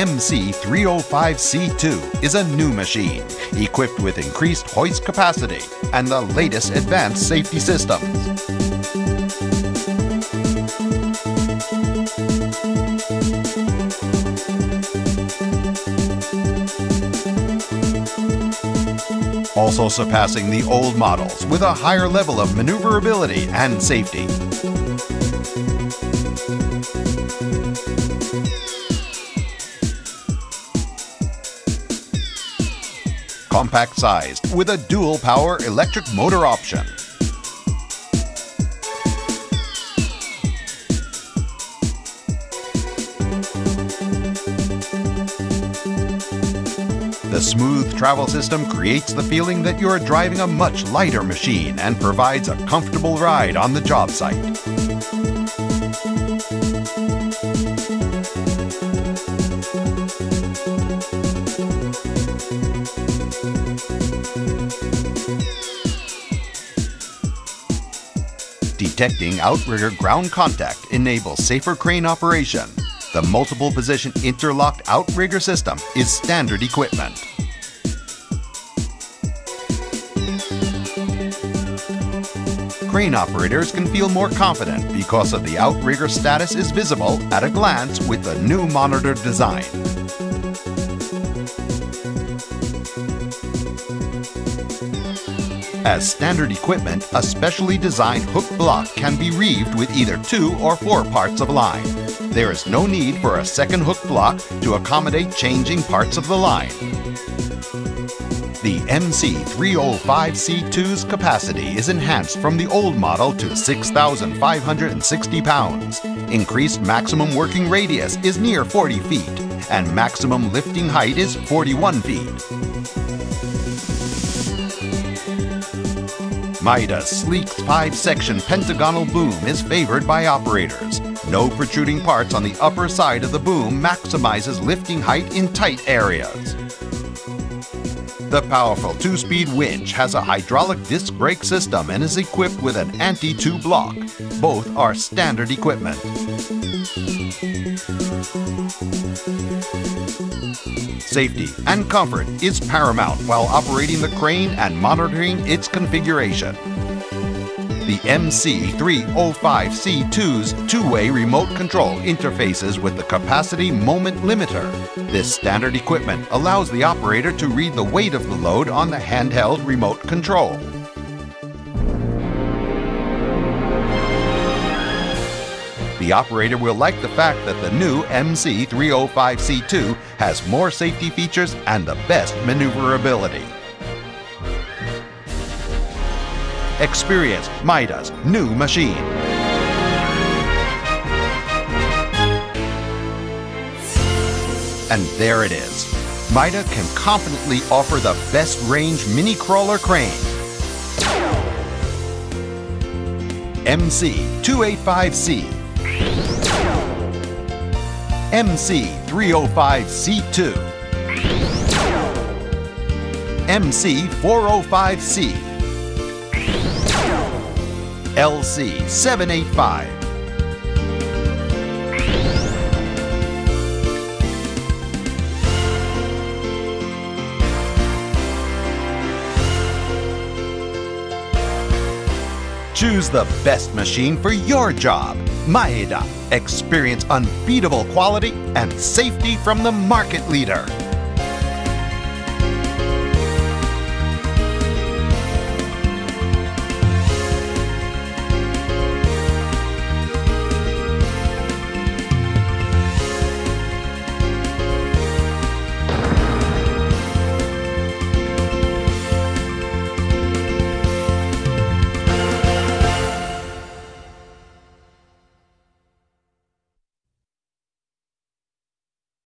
MC-305C-2 is a new machine equipped with increased hoist capacity and the latest advanced safety systems. Also surpassing the old models with a higher level of maneuverability and safety. Compact sized with a dual power electric motor option. The smooth travel system creates the feeling that you are driving a much lighter machine and provides a comfortable ride on the job site. Detecting outrigger ground contact enables safer crane operation. The multiple position interlocked outrigger system is standard equipment. Crane operators can feel more confident because of the outrigger status is visible at a glance with the new monitor design. As standard equipment, a specially designed hook block can be reeved with either 2 or 4 parts of line. There is no need for a second hook block to accommodate changing parts of the line. The MC-305C-2's capacity is enhanced from the old model to 6,560 pounds. Increased maximum working radius is near 40 feet, and maximum lifting height is 41 feet. Maida's sleek 5-section pentagonal boom is favored by operators. No protruding parts on the upper side of the boom maximizes lifting height in tight areas. The powerful 2-speed winch has a hydraulic disc brake system and is equipped with an anti-2 block. Both are standard equipment. Safety and comfort is paramount while operating the crane and monitoring its configuration. The MC-305C-2's two-way remote control interfaces with the capacity moment limiter. This standard equipment allows the operator to read the weight of the load on the handheld remote control. The operator will like the fact that the new MC-305C-2 has more safety features and the best maneuverability. Experience Maida's new machine. And there it is. Maida can confidently offer the best range mini crawler crane. MC-285C. MC-305C-2, MC-405C, LC-785, Choose the best machine for your job. Maida. Experience unbeatable quality and safety from the market leader.